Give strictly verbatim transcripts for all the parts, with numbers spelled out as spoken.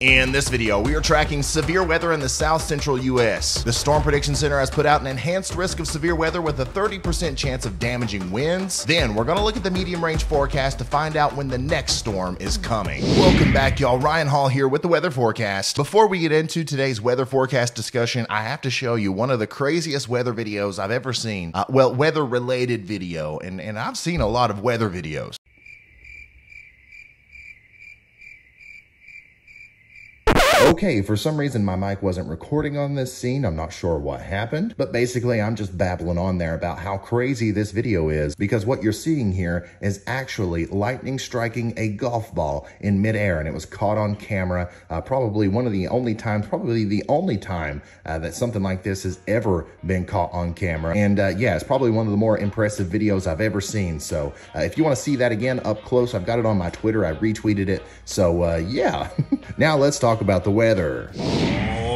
In this video, we are tracking severe weather in the South Central U S The Storm Prediction Center has put out an enhanced risk of severe weather with a thirty percent chance of damaging winds. Then we're gonna look at the medium range forecast to find out when the next storm is coming. Welcome back, y'all. Ryan Hall here with the weather forecast. Before we get into today's weather forecast discussion, I have to show you one of the craziest weather videos I've ever seen. Uh, well, weather related video, and, and I've seen a lot of weather videos. Okay, for some reason my mic wasn't recording on this scene. I'm not sure what happened, but basically I'm just babbling on there about how crazy this video is, because what you're seeing here is actually lightning striking a golf ball in midair, and it was caught on camera. Uh, probably one of the only times, probably the only time uh, that something like this has ever been caught on camera. And uh, yeah, it's probably one of the more impressive videos I've ever seen. So uh, if you want to see that again up close, I've got it on my Twitter. I retweeted it. So uh, yeah, now let's talk about the The weather.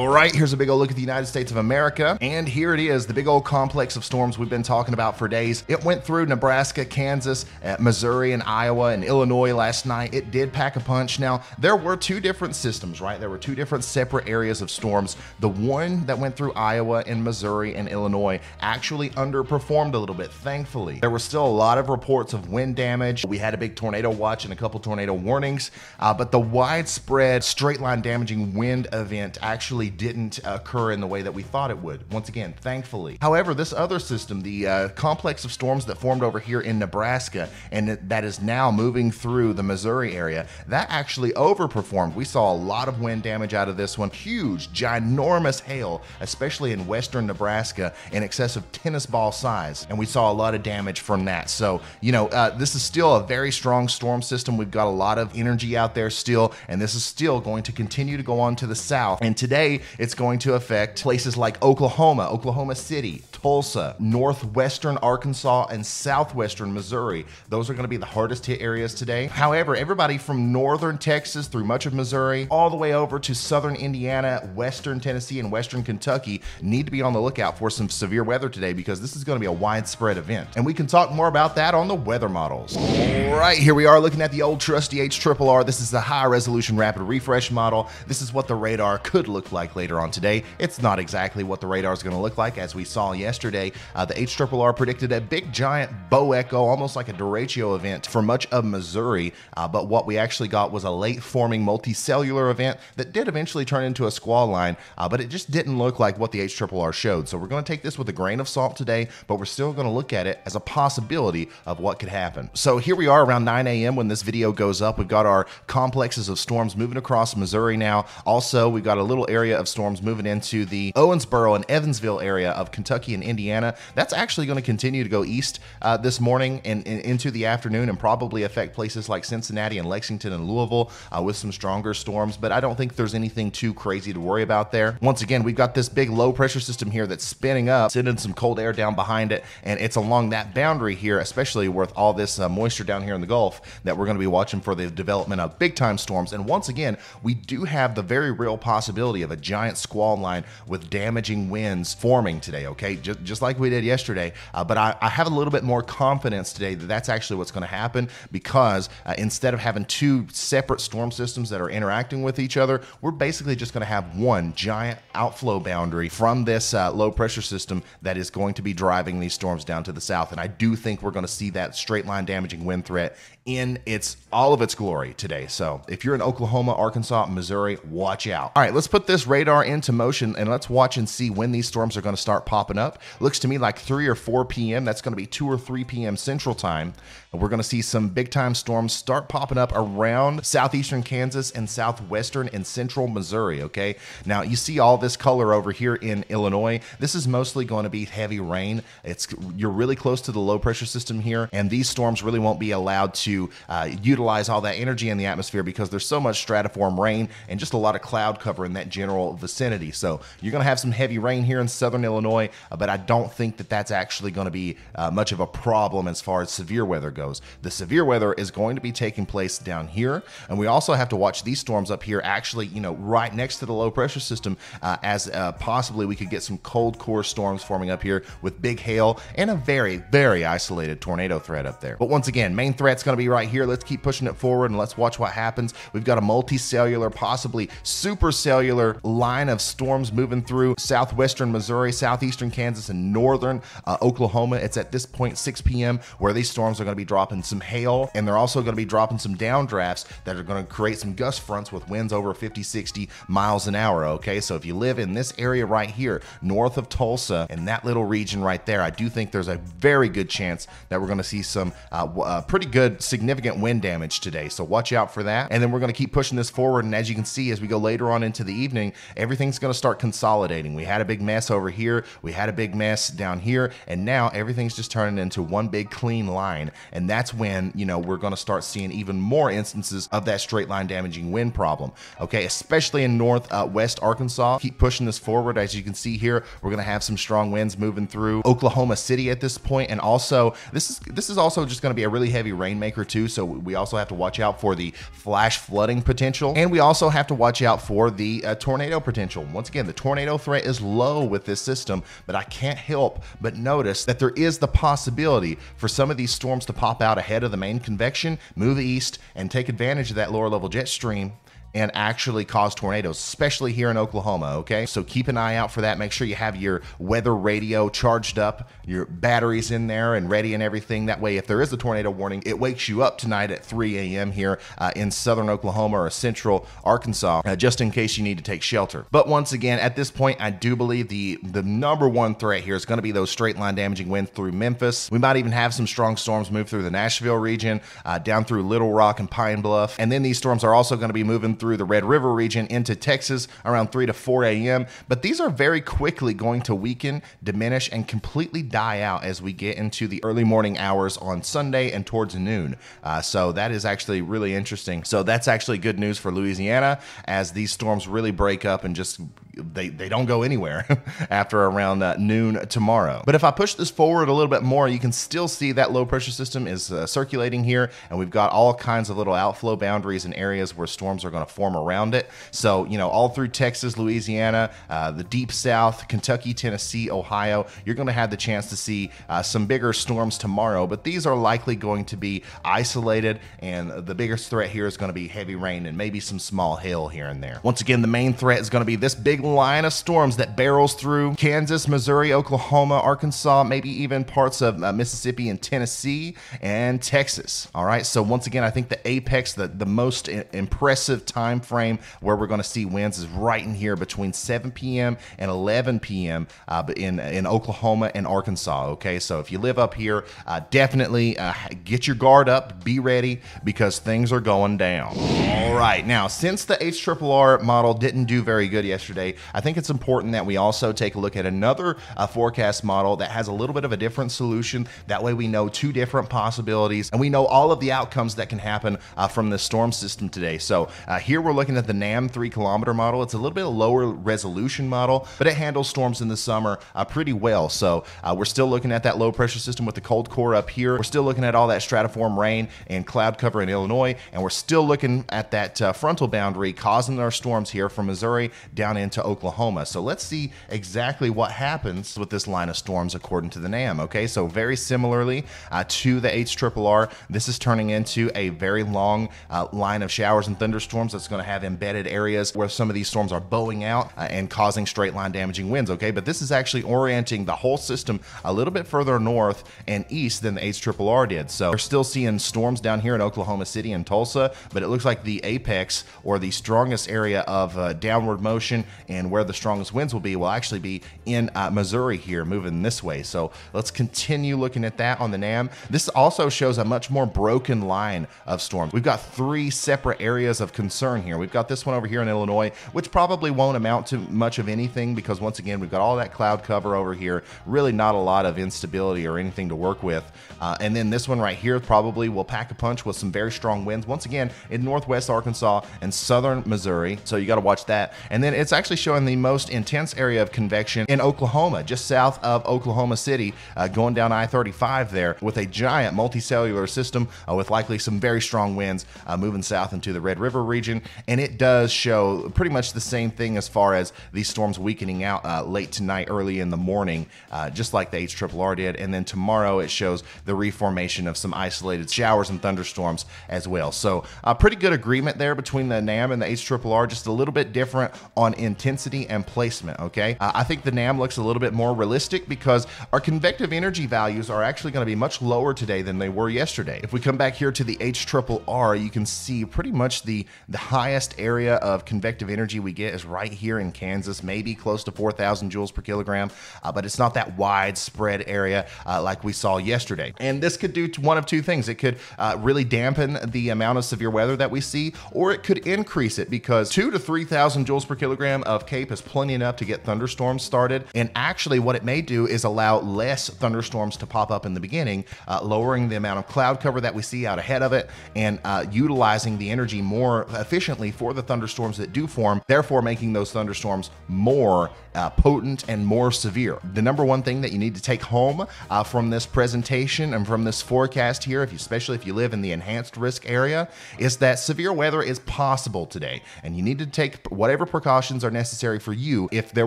All right, here's a big old look at the United States of America. And here it is, the big old complex of storms we've been talking about for days. It went through Nebraska, Kansas, Missouri, and Iowa, and Illinois last night. It did pack a punch. Now, there were two different systems, right? There were two different separate areas of storms. The one that went through Iowa and Missouri and Illinois actually underperformed a little bit, thankfully. There were still a lot of reports of wind damage. We had a big tornado watch and a couple tornado warnings, uh, but the widespread straight line damaging wind event actually didn't occur in the way that we thought it would. Once again, thankfully. However, this other system, the uh, complex of storms that formed over here in Nebraska and that is now moving through the Missouri area, that actually overperformed. We saw a lot of wind damage out of this one. Huge, ginormous hail, especially in western Nebraska, in excess of tennis ball size. And we saw a lot of damage from that. So, you know, uh, this is still a very strong storm system. We've got a lot of energy out there still, and this is still going to continue to go on to the south. And today it's going to affect places like Oklahoma, Oklahoma City, Tulsa, northwestern Arkansas, and southwestern Missouri. Those are going to be the hardest hit areas today. However, everybody from northern Texas through much of Missouri, all the way over to southern Indiana, western Tennessee, and western Kentucky need to be on the lookout for some severe weather today, because this is going to be a widespread event. And we can talk more about that on the weather models. All right, here we are looking at the old trusty H R R R. This is the high resolution rapid refresh model. This This is what the radar could look like later on today. It's not exactly what the radar is going to look like. As we saw yesterday, uh, the H R R R predicted a big giant bow echo, almost like a derecho event for much of Missouri. Uh, but what we actually got was a late forming multicellular event that did eventually turn into a squall line, uh, but it just didn't look like what the H R R R showed. So we're going to take this with a grain of salt today, but we're still going to look at it as a possibility of what could happen. So here we are around nine A M when this video goes up. We've got our complexes of storms moving across Missouri now. Also, we've got a little area of storms moving into the Owensboro and Evansville area of Kentucky and Indiana. That's actually going to continue to go east uh, this morning and, and into the afternoon, and probably affect places like Cincinnati and Lexington and Louisville uh, with some stronger storms. But I don't think there's anything too crazy to worry about there. Once again, we've got this big low pressure system here that's spinning up, sending some cold air down behind it. And it's along that boundary here, especially with all this uh, moisture down here in the Gulf, that we're going to be watching for the development of big time storms. And once again, we do have the the very real possibility of a giant squall line with damaging winds forming today, okay? Just, just like we did yesterday. Uh, but I, I have a little bit more confidence today that that's actually what's going to happen, because uh, instead of having two separate storm systems that are interacting with each other, we're basically just going to have one giant outflow boundary from this uh, low pressure system that is going to be driving these storms down to the south. And I do think we're going to see that straight line damaging wind threat in its all of its glory today. So if you're in Oklahoma, Arkansas, Missouri, watch out. All right, let's put this radar into motion and let's watch and see when these storms are going to start popping up. Looks to me like three or four P M That's going to be two or three P M Central Time. We're going to see some big time storms start popping up around southeastern Kansas and southwestern and central Missouri. Okay, now you see all this color over here in Illinois. This is mostly going to be heavy rain. It's you're really close to the low pressure system here, and these storms really won't be allowed to uh, utilize all that energy in the atmosphere, because there's so much stratiform rain and just a lot of cloud cover in that general vicinity. So you're going to have some heavy rain here in southern Illinois, but I don't think that that's actually going to be uh, much of a problem as far as severe weather goes. The severe weather is going to be taking place down here, and we also have to watch these storms up here actually, you know, right next to the low pressure system, uh, as uh, possibly we could get some cold core storms forming up here with big hail and a very, very isolated tornado threat up there. But once again, main threat's going to be be right here. Let's keep pushing it forward and let's watch what happens. We've got a multicellular, possibly supercellular line of storms moving through southwestern Missouri, southeastern Kansas, and northern uh, Oklahoma. It's at this point six p m where these storms are going to be dropping some hail, and they're also going to be dropping some downdrafts that are going to create some gust fronts with winds over fifty, sixty miles an hour. Okay, so if you live in this area right here, north of Tulsa and that little region right there, I do think there's a very good chance that we're going to see some uh, uh, pretty good significant wind damage today. So watch out for that. And then we're going to keep pushing this forward. And as you can see, as we go later on into the evening, everything's going to start consolidating. We had a big mess over here. We had a big mess down here. And now everything's just turning into one big clean line. And that's when, you know, we're going to start seeing even more instances of that straight line damaging wind problem. Okay, especially in north uh, west Arkansas. Keep pushing this forward. As you can see here, we're going to have some strong winds moving through Oklahoma City at this point. And also this is this is also just going to be a really heavy rainmaker too. So we also have to watch out for the flash flooding potential. And we also have to watch out for the uh, tornado potential. Once again, the tornado threat is low with this system, but I can't help but notice that there is the possibility for some of these storms to pop out ahead of the main convection, move east, and take advantage of that lower level jet stream and actually cause tornadoes, especially here in Oklahoma, okay? So keep an eye out for that. Make sure you have your weather radio charged up, your batteries in there and ready and everything. That way, if there is a tornado warning, it wakes you up tonight at three a m here uh, in southern Oklahoma or central Arkansas, uh, just in case you need to take shelter. But once again, at this point, I do believe the, the number one threat here is gonna be those straight line damaging winds through Memphis. We might even have some strong storms move through the Nashville region, uh, down through Little Rock and Pine Bluff. And then these storms are also gonna be moving through the Red River region into Texas around three to four a m But these are very quickly going to weaken, diminish, and completely die out as we get into the early morning hours on Sunday and towards noon. Uh, so that is actually really interesting. So that's actually good news for Louisiana, as these storms really break up and just They, they don't go anywhere after around uh, noon tomorrow. But if I push this forward a little bit more, you can still see that low pressure system is uh, circulating here, and we've got all kinds of little outflow boundaries and areas where storms are going to form around it. So, you know, all through Texas, Louisiana, uh, the deep south, Kentucky, Tennessee, Ohio, you're going to have the chance to see uh, some bigger storms tomorrow, but these are likely going to be isolated, and the biggest threat here is going to be heavy rain and maybe some small hail here and there. Once again, the main threat is going to be this big line of storms that barrels through Kansas, Missouri, Oklahoma, Arkansas, maybe even parts of uh, Mississippi and Tennessee and Texas. All right, so once again, I think the apex, the, the most impressive time frame where we're going to see winds is right in here between seven p m and eleven p m uh, in, in Oklahoma and Arkansas, okay? So if you live up here, uh, definitely uh, get your guard up, be ready, because things are going down. All right, now, since the H R R R model didn't do very good yesterday, I think it's important that we also take a look at another uh, forecast model that has a little bit of a different solution. That way we know two different possibilities, and we know all of the outcomes that can happen uh, from the storm system today. So uh, here we're looking at the NAM three kilometer model. It's a little bit lower resolution model, but it handles storms in the summer uh, pretty well. So uh, we're still looking at that low pressure system with the cold core up here. We're still looking at all that stratiform rain and cloud cover in Illinois, and we're still looking at that uh, frontal boundary causing our storms here from Missouri down into Oklahoma. So let's see exactly what happens with this line of storms according to the NAM. Okay, so very similarly uh, to the H R R R, this is turning into a very long uh, line of showers and thunderstorms that's going to have embedded areas where some of these storms are bowing out uh, and causing straight line damaging winds. Okay, but this is actually orienting the whole system a little bit further north and east than the H R R R did. So we're still seeing storms down here in Oklahoma City and Tulsa, but it looks like the apex, or the strongest area of uh, downward motion and where the strongest winds will be, will actually be in uh, Missouri here, moving this way. So let's continue looking at that on the NAM. This also shows a much more broken line of storms. We've got three separate areas of concern here. We've got this one over here in Illinois, which probably won't amount to much of anything, because once again, we've got all that cloud cover over here, really not a lot of instability or anything to work with. Uh, and then this one right here probably will pack a punch with some very strong winds, once again, in northwest Arkansas and southern Missouri. So you got to watch that. And then it's actually showing the most intense area of convection in Oklahoma, just south of Oklahoma City, uh, going down I thirty-five there, with a giant multicellular system uh, with likely some very strong winds uh, moving south into the Red River region. And it does show pretty much the same thing as far as these storms weakening out uh, late tonight, early in the morning, uh, just like the H R R R did. And then tomorrow it shows the reformation of some isolated showers and thunderstorms as well. So a uh, pretty good agreement there between the NAM and the H R R R, just a little bit different on intensity and placement, okay? Uh, I think the NAM looks a little bit more realistic because our convective energy values are actually going to be much lower today than they were yesterday. If we come back here to the H R R R, you can see pretty much the, the highest area of convective energy we get is right here in Kansas, maybe close to four thousand joules per kilogram, uh, but it's not that widespread area uh, like we saw yesterday. And this could do one of two things. It could uh, really dampen the amount of severe weather that we see, or it could increase it, because two to three thousand joules per kilogram of CAPE is plenty enough to get thunderstorms started. And actually what it may do is allow less thunderstorms to pop up in the beginning, uh, lowering the amount of cloud cover that we see out ahead of it, and uh, utilizing the energy more efficiently for the thunderstorms that do form, therefore making those thunderstorms more uh, potent and more severe. The number one thing that you need to take home uh, from this presentation and from this forecast here, if you, especially if you live in the enhanced risk area, is that severe weather is possible today, and you need to take whatever precautions are necessary for you if there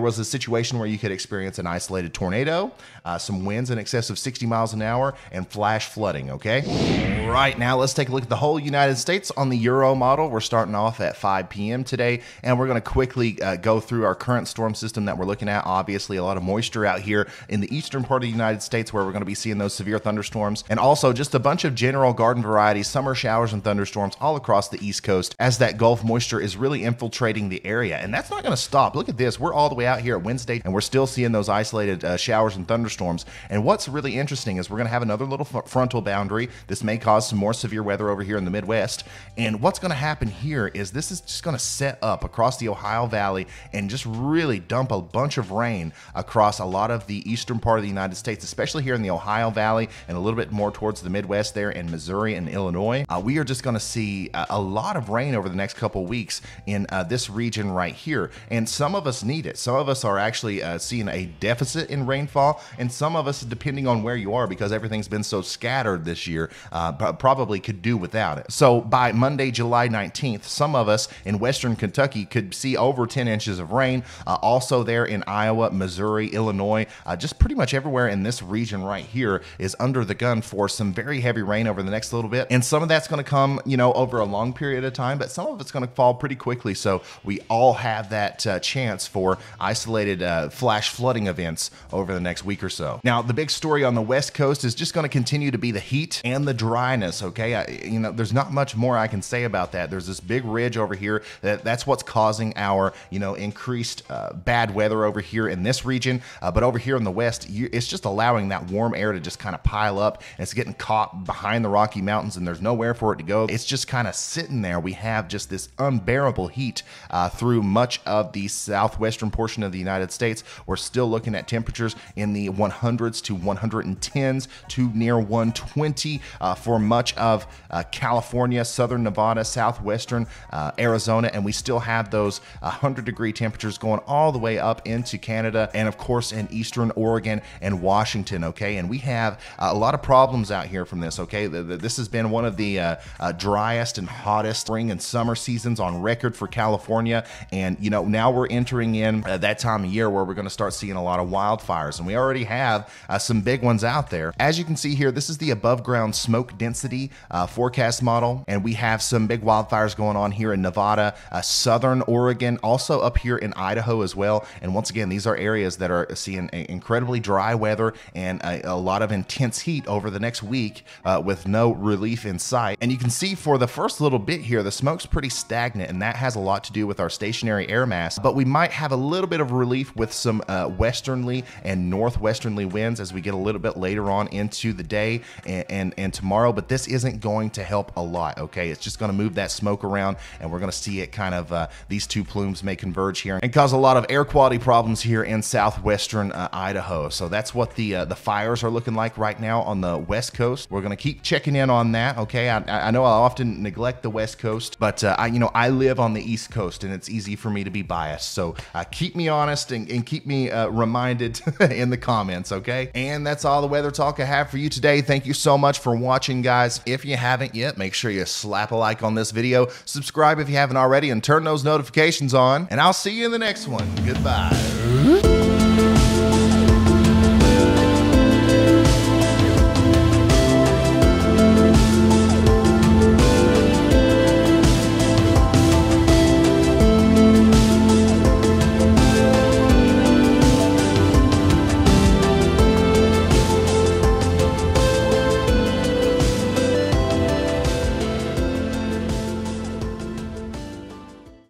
was a situation where you could experience an isolated tornado, uh, some winds in excess of sixty miles an hour, and flash flooding, okay? Right, now let's take a look at the whole United States on the Euro model. We're starting off at five P M today, and we're going to quickly uh, go through our current storm system that we're looking at. Obviously, a lot of moisture out here in the eastern part of the United States where we're going to be seeing those severe thunderstorms, and also just a bunch of general garden variety summer showers and thunderstorms all across the East Coast as that Gulf moisture is really infiltrating the area. And that's not going to stop. Look at this. We're all the way out here at Wednesday, and we're still seeing those isolated uh, showers and thunderstorms. And what's really interesting is we're going to have another little frontal boundary. This may cause some more severe weather over here in the Midwest. And what's going to happen here is this is just going to set up across the Ohio Valley and just really dump a bunch of rain across a lot of the eastern part of the United States, especially here in the Ohio Valley and a little bit more towards the Midwest there in Missouri and Illinois. Uh, we are just going to see a, a lot of rain over the next couple weeks in uh, this region right here. And some of us need it. Some of us are actually uh, seeing a deficit in rainfall, and some of us, depending on where you are, because everything's been so scattered this year, uh, probably could do without it. So by Monday, July nineteenth, some of us in Western Kentucky could see over ten inches of rain. Uh, also there in Iowa, Missouri, Illinois, uh, just pretty much everywhere in this region right here is under the gun for some very heavy rain over the next little bit. And some of that's going to come, you know, over a long period of time, but some of it's going to fall pretty quickly. So we all have that uh, chance for isolated uh, flash flooding events over the next week or so. Now, the big story on the West Coast is just going to continue to be the heat and the dryness. Okay, I, you know, there's not much more I can say about that. There's this big ridge over here that that's what's causing our, you know, increased uh, bad weather over here in this region. Uh, but over here in the West, you, it's just allowing that warm air to just kind of pile up, and it's getting caught behind the Rocky Mountains, and there's nowhere for it to go. It's just kind of sitting there. We have just this unbearable heat uh, through much of the southwestern portion of the United States. We're still looking at temperatures in the hundreds to one tens to near one twenty uh, for much of uh, California, southern Nevada, southwestern uh, Arizona, and we still have those one hundred degree temperatures going all the way up into Canada, and of course in eastern Oregon and Washington, okay? And we have uh, a lot of problems out here from this, okay? The, the, this has been one of the uh, uh, driest and hottest spring and summer seasons on record for California, and you know, now we're entering in uh, that time of year where we're going to start seeing a lot of wildfires, and we already have uh, some big ones out there. As you can see here, this is the above ground smoke density uh, forecast model, and we have some big wildfires going on here in Nevada, uh, southern Oregon, also up here in Idaho as well. And once again, these are areas that are seeing incredibly dry weather and a, a lot of intense heat over the next week uh, with no relief in sight. And you can see for the first little bit here, the smoke's pretty stagnant, and that has a lot to do with our stationary air mass, but we might have a little bit of relief with some uh, westernly and northwesternly winds as we get a little bit later on into the day and, and, and tomorrow, but this isn't going to help a lot, okay? It's just gonna move that smoke around, and we're gonna see it kind of, uh, these two plumes may converge here and cause a lot of air quality problems here in southwestern uh, Idaho. So that's what the, uh, the fires are looking like right now on the West Coast. We're gonna keep checking in on that, okay? I, I know I often neglect the West Coast, but uh, I, you know, I live on the East Coast, and it's easy for me to be biased. bias. So uh, keep me honest and, and keep me uh, reminded in the comments, okay? And that's all the weather talk I have for you today. Thank you so much for watching, guys. If you haven't yet, make sure you slap a like on this video, subscribe if you haven't already, and turn those notifications on. And I'll see you in the next one. Goodbye.